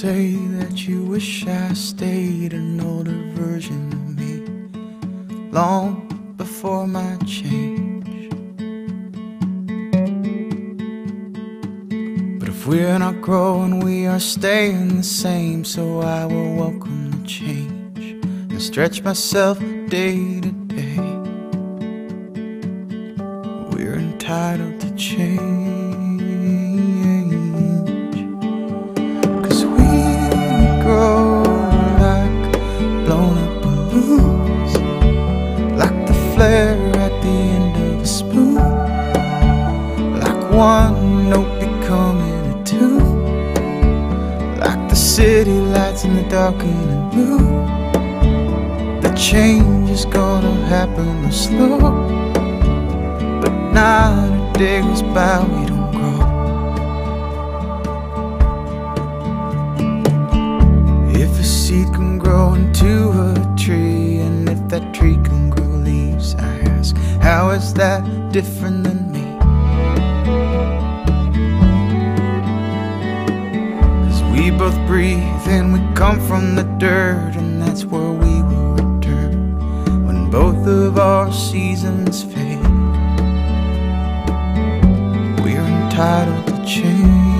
say that you wish I stayed an older version of me, long before my change. But if we're not growing, we are staying the same, so I will welcome the change and stretch myself day to day. We're entitled to change. At the end of a spoon, like one note becoming a two, like the city lights in the dark and the blue. The change is gonna happen slow, but not a day goes by we don't grow. If a seed can grow into a tree, and if that tree can, I ask, how is that different than me? 'Cause we both breathe and we come from the dirt, and that's where we will return when both of our seasons fade. We are entitled to change.